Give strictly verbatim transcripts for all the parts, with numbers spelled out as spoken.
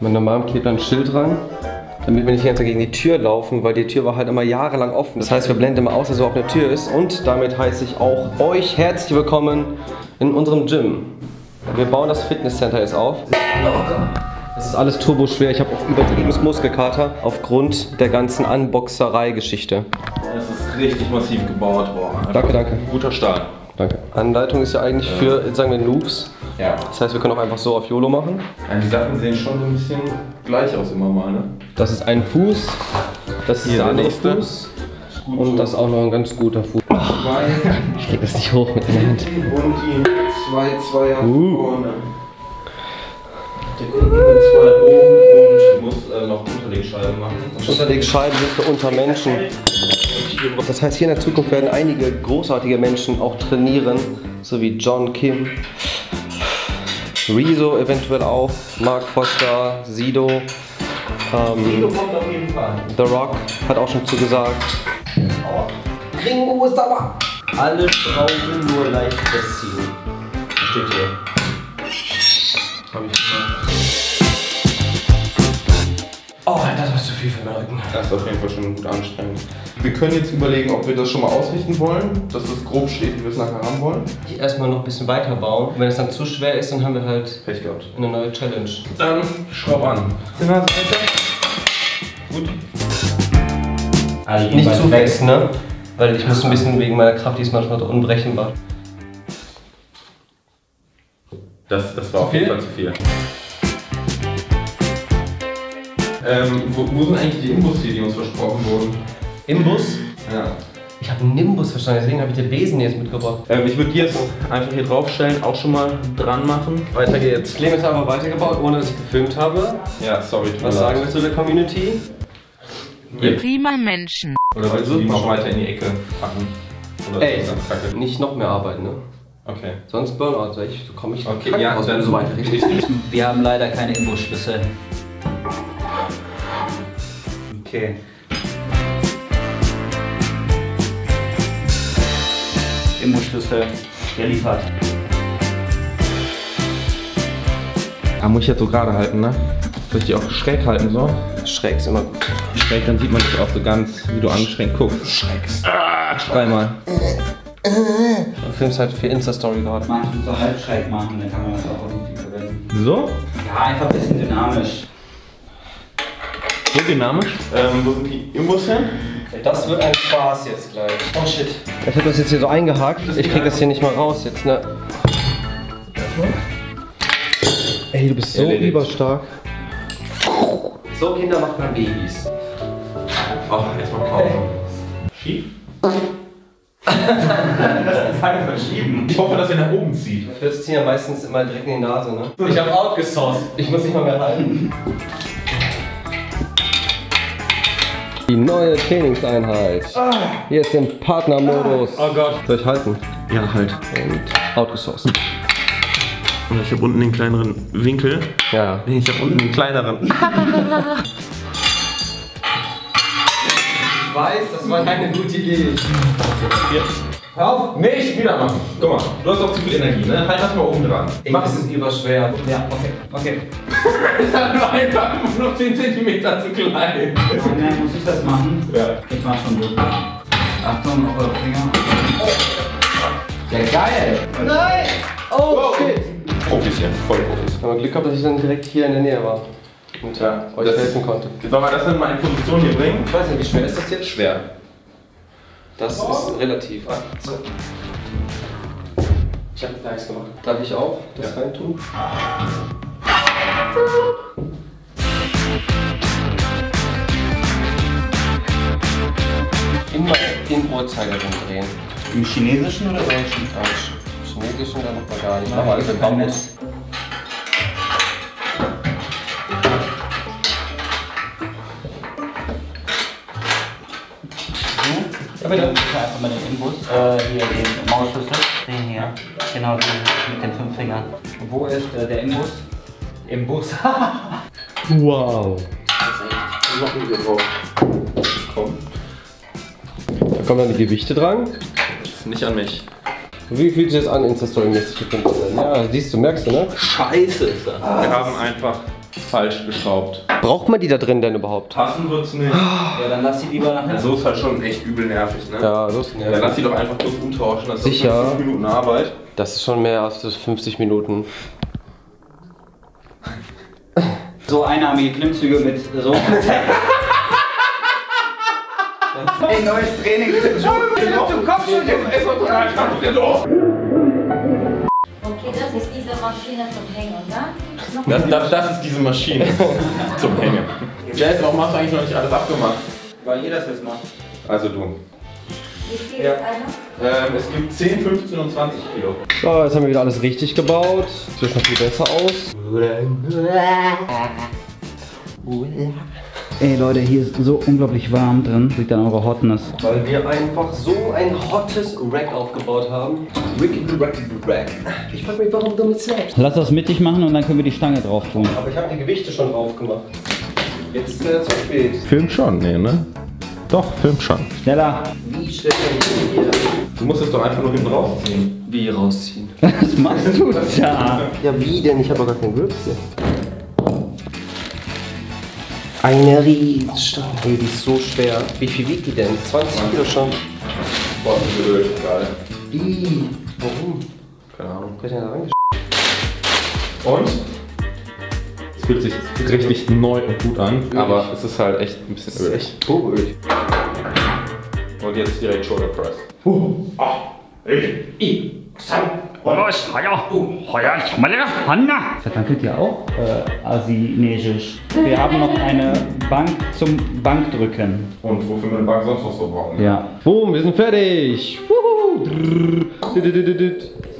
Meiner Mom klebt dann ein Schild dran, damit wir nicht die ganze Zeit gegen die Tür laufen, weil die Tür war halt immer jahrelang offen. Das heißt, wir blenden immer aus, dass überhaupt eine Tür ist. Und damit heiße ich auch euch herzlich willkommen in unserem Gym. Wir bauen das Fitnesscenter jetzt auf. Es ist alles turboschwer. Ich habe übertriebenes Muskelkater aufgrund der ganzen Unboxerei-Geschichte. Das ist richtig massiv gebaut worden. Danke, danke. Guter Start. Danke. Anleitung ist ja eigentlich für, sagen wir, Noobs. Ja. Das heißt, wir können auch einfach so auf YOLO machen. Ja, die Sachen sehen schon so ein bisschen gleich aus immer mal, ne? Das ist ein Fuß, das ist der andere Fuß und das ist auch noch ein ganz guter Fuß. Ich krieg das nicht hoch mit der Hand. Und die zwei Zweier vorne. Der Kunden mit zwei oben und muss äh, noch Unterlegscheiben machen. Unterlegscheiben sind für unter Menschen. Das heißt, hier in der Zukunft werden einige großartige Menschen auch trainieren, so wie John Kim, Rezo eventuell auch, Mark Foster, Sido. Ähm, Sido kommt auf jeden Fall. The Rock hat auch schon zugesagt. Aua. Ringo ist aber. Alle Schrauben nur leicht festziehen. Steht hier. Hab ich gemacht. Oh, das war zu viel für den Rücken. Das ist auf jeden Fall schon gut anstrengend. Wir können jetzt überlegen, ob wir das schon mal ausrichten wollen, dass das grob steht, wie wir es nachher haben wollen. Erstmal noch ein bisschen weiter bauen. Wenn es dann zu schwer ist, dann haben wir halt Pech gehabt. Eine neue Challenge. Dann schraub an. Gut. Also nicht zu wächst, ne? Weil ich muss ein bisschen wegen meiner Kraft, die ist manchmal unberechenbar. Das, das war auf jeden Fall zu viel. Ähm, wo, wo sind eigentlich die Infos hier, die uns versprochen wurden? Imbus? Ja. Ich habe Nimbus verstanden, deswegen habe ich den Besen jetzt mitgebracht. Ähm, ich würde die jetzt einfach hier draufstellen, auch schon mal dran machen. Weiter geht's. Clemens hat aber weitergebaut, ohne dass ich gefilmt habe. Ja, sorry. Was sagen wir zu der Community? Ihr prima Menschen. Oder willst du die mal weiter in die Ecke packen? Oder ey, nicht noch mehr arbeiten, ne? Okay. Sonst Burnout, so ich komme ich okay, ja, raus, wenn du so weiter richtig. Wir haben leider keine Imbusschlüssel. Okay. Imbusschlüssel geliefert. Ah, muss ich jetzt so gerade halten, ne? Soll ich die auch schräg halten, so? Schräg ist immer gut. Schräg, dann sieht man dich auch so ganz, wie du angeschränkt guckst. Schräg. Ah, dreimal. Du filmst halt für Insta-Story gerade. Man muss auch halb schräg machen, dann kann man das auch irgendwie verwenden. So? Ja, einfach ein bisschen dynamisch. So dynamisch? Ähm, wo sind die Imbus hin? Das wird ein Spaß jetzt gleich. Oh shit. Ich hab das jetzt hier so eingehakt. Ich krieg das hier nicht mal raus jetzt, ne? Ey, du bist so erledigt. Überstark. So Kinder macht man Babys. Oh, jetzt mal Pause. Schieb. Das ist halt verschieben. Ich hoffe, dass er nach oben zieht. Fürs Ziehen ja meistens immer direkt in die Nase, ne? Ich hab outgesourced. Ich muss nicht mal mehr halten. Die neue Trainingseinheit. Ah. Hier ist der Partnermodus. Ah. Oh Gott. Soll ich halten? Ja, halt. Und outgesourced. Und ich habe unten den kleineren Winkel. Ja. Ich habe unten den kleineren. Ich weiß, das war keine gute Idee. Jetzt. Hör auf! Nee, ich wieder machen. Guck mal, du hast doch zu viel Energie, ne? Halt das mal oben dran. Ich mach es überschwer. Ja, okay, okay. Ich habe einfach nur noch zehn Zentimeter zu klein. Und dann muss ich das machen? Ja. Ich mach schon gut. Achtung, auf eure Finger. Oh. Ja, geil! Nein! Oh, shit! Wow. Profis hier, voll Profis. Ich habe Glück gehabt, dass ich dann direkt hier in der Nähe war. Und ja, euch helfen konnte. Sollen wir das dann mal in Position hier bringen? Ich weiß nicht, wie schwer ist das jetzt? Schwer. Das oh. ist relativ. So. Ich habe nice gemacht. Darf ich auch das ja. rein tun? Immer den Uhrzeigersinn drehen. Im Chinesischen oder Deutschen? Deutsch. Im Chinesischen dann noch mal gar nicht. Aber also Bambus. Ich nehme einfach mal den Imbus, äh, hier den Maulschlüssel, den hier, genau den mit den fünf Fingern. Und wo ist äh, der Imbus? Imbus. Wow. Das ist echt drauf. Komm. Da kommen dann die Gewichte dran. Nicht an mich. Wie fühlt sich das an, Insta-Story-mäßig? Ja, siehst du, merkst du, ne? Scheiße ist das. Ah, wir haben einfach falsch geschraubt. Braucht man die da drin denn überhaupt? Passen wird's nicht. Ja, dann lass sie lieber nachher. So ist halt schon echt übel nervig, ne? Ja, so ist nervig. Dann lass sie doch einfach kurz umtauschen. Das Sicher. Das ist fünfzig Minuten Arbeit. Das ist schon mehr als fünfzig Minuten. So einarmige Klimmzüge mit so. Ein neues Training mit dem Job. Zum Kopfschütteln. Okay, das ist diese Maschine zum Hängen, oder? Das, das, das ist diese Maschine zum Hängen. Jazz, warum hast du eigentlich noch nicht alles abgemacht? Weil ihr das jetzt macht. Also du. Wie viel ja. ist einer? Ähm, es gibt zehn, fünfzehn und zwanzig Kilo. So, jetzt haben wir wieder alles richtig gebaut. Das sieht schon viel besser aus. Ey Leute, hier ist so unglaublich warm drin. Liegt an eurer Hotness. Weil wir einfach so ein hottes Rack aufgebaut haben. Ricky Racky Rack. Ich frag mich, warum damit selbst. Lass das mittig machen und dann können wir die Stange drauf tun. Aber ich habe die Gewichte schon drauf gemacht. Jetzt ist es äh, zu spät. Filmt schon, nee, ne? Doch, filmt schon. Schneller. Wie schnell hier? Du musst es doch einfach nur hinten rausziehen. Wie rausziehen? Was machst du da? Ja, wie denn? Ich habe gar kein Grips hier. Eine Riesenstange. Hey, die ist so schwer. Wie viel wiegt die denn? zwanzig Kilo schon. Boah, die Öl, geil. Wie? Warum? Keine Ahnung. Ich hab da reingesch***t. Und? Es fühlt sich richtig neu und gut an, ölig. Aber es ist halt echt ein bisschen ölig. Es ist echt so ölig. Und jetzt direkt Shoulder Press. Uh, ah, ich, ich, verdankelt ihr auch äh, Asinesisch. Wir haben noch eine Bank zum Bankdrücken. Und wofür wir eine Bank sonst noch so brauchen? Ja. Boom, wir sind fertig.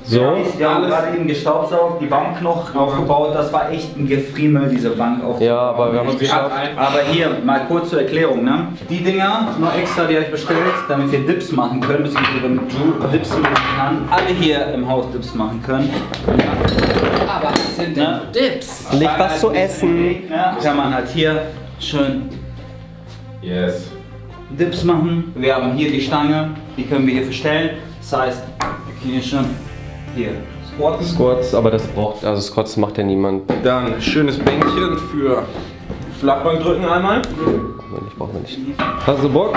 So. Wir haben gerade eben gestaubsaugt, die Bank noch aufgebaut. Das war echt ein Gefriemel, diese Bank aufzubauen. Ja, aber wir haben es geschafft. Aber hier, mal kurz zur Erklärung, ne? Die Dinger, noch extra, die habe ich bestellt, damit wir Dips machen können, beziehungsweise mit Dips machen kann. Alle hier im Haus Dips machen können. Aber was sind denn ne? Dips? Nicht was zu essen. Ja, man hat hier schön yes. Dips machen. Wir haben hier die Stange, die können wir hier verstellen. Das heißt, wir können hier schon hier squatten. Squats, aber das braucht, also Squats macht ja niemand. Dann schönes Bänkchen für Flachbank drücken einmal. Nein, ich brauche nicht. Hast du Bock?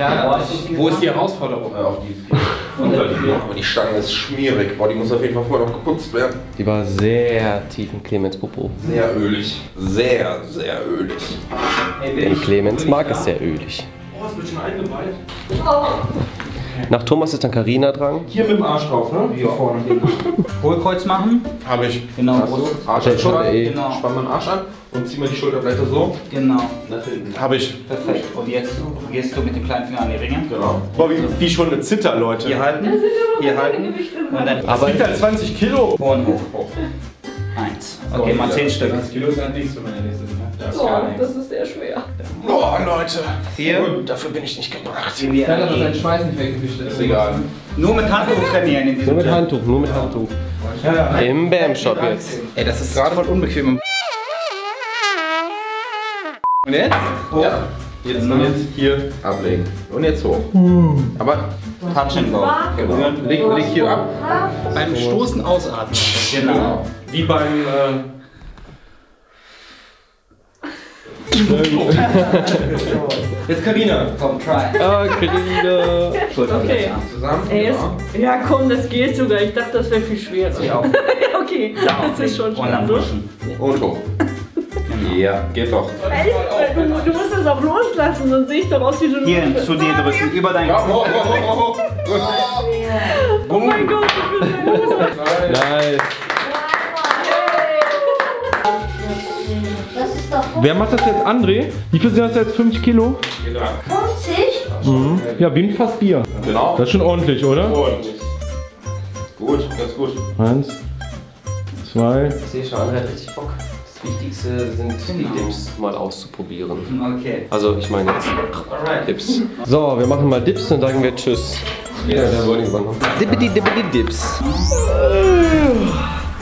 Ja, wo ist die Herausforderung? Ja, auf die vier. Unter die vier. Aber die Stange ist schmierig. Boah, die muss auf jeden Fall vorher noch geputzt werden. Die war sehr tief in Clemens Popo. Sehr ölig. Sehr, sehr ölig. Denn Clemens mag es sehr ölig. Oh, es wird schon eingeballt. Nach Thomas ist dann Karina dran. Hier mit dem Arsch drauf, ne? Hier vorne. Hohlkreuz machen. Habe ich. Genau. Arsch an Schulter. Genau. Spann meinen Arsch an und zieh mal die Schulterblätter so. Genau. Nach hinten. Habe ich. Perfekt. Und jetzt gehst du mit dem kleinen Finger an die Ringe. Genau. Boah, wie, wie schon eine Zitter, Leute. Hier halten. Hier halten. Und dann. Aber es liegt zwanzig Kilo. Vorne hoch. Eins. Okay, so, mal zehn Stück. zwanzig Kilo ist halt nichts für meine nächste. Das, oh, das ist sehr schwer. Boah, Leute. Vier. Dafür bin ich nicht gebracht. Ich kann aber sein Schweiß nicht weggewischt. Ist egal. Nur mit Handtuch trainieren in diesem Nur mit Handtuch, nur mit Handtuch. Ja, ja. Im Bam-Shop jetzt. Ey, das ist gerade mal unbequem. Und jetzt? Hoch. Ja. Jetzt, und jetzt hier ablegen. Und jetzt hoch. Hm. Aber Touch and Go. Genau. Leg, leg hier ab. So. Beim Stoßen ausatmen. Genau. Wie beim... Äh, jetzt Karina, komm, try. Ah, Karina. Okay. Zusammen. Ja. Ja, komm, das geht sogar. Ich dachte, das wäre viel schwerer. Ich auch. Okay, ja, das ist schon schwer. Und pushen. Und hoch. Ja, geht doch. Du, du musst das auch loslassen, sonst sehe ich doch aus wie so ein Hier, Lose. Zu dir drücken, über deinen Kopf. Oh, oh, oh, oh, oh. Oh mein Gott, ich bin sehr lose. Nice. Wer macht das jetzt? André? Wie viel sind das jetzt? fünfzig Kilo? fünfzig? Mhm. Ja, wie ein Fass Bier. Genau. Das ist schon ordentlich, oder? Ordentlich. Gut, ganz gut. Eins, zwei. Ich sehe schon, André hat richtig Bock. Das Wichtigste sind die Dips mal auszuprobieren. Okay. Also, ich meine jetzt Dips. So, wir machen mal Dips und sagen wir Tschüss. Ja, da wollte ich mal noch. Dippity, dippity, Dips.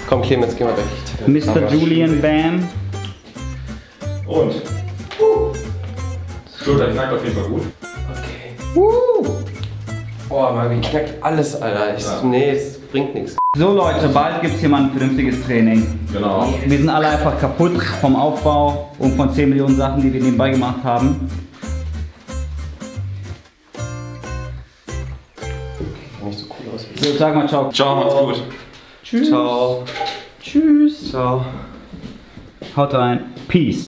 Komm, Clemens, geh mal weg. Mister Julian, bam. Und uh. so, dann knackt auf jeden Fall gut. Okay. Uh. Oh, Mann, wie knackt alles, Alter. Ich, ja. Nee, es bringt nichts. So Leute, bald gibt es hier mal ein vernünftiges Training. Genau. Wir sind alle einfach kaputt vom Aufbau und von zehn Millionen Sachen, die wir nebenbei gemacht haben. Nicht so cool aus. So, sag mal ciao. Ciao, macht's gut. Tschüss. Ciao. Tschüss. Ciao. Haut rein. Peace.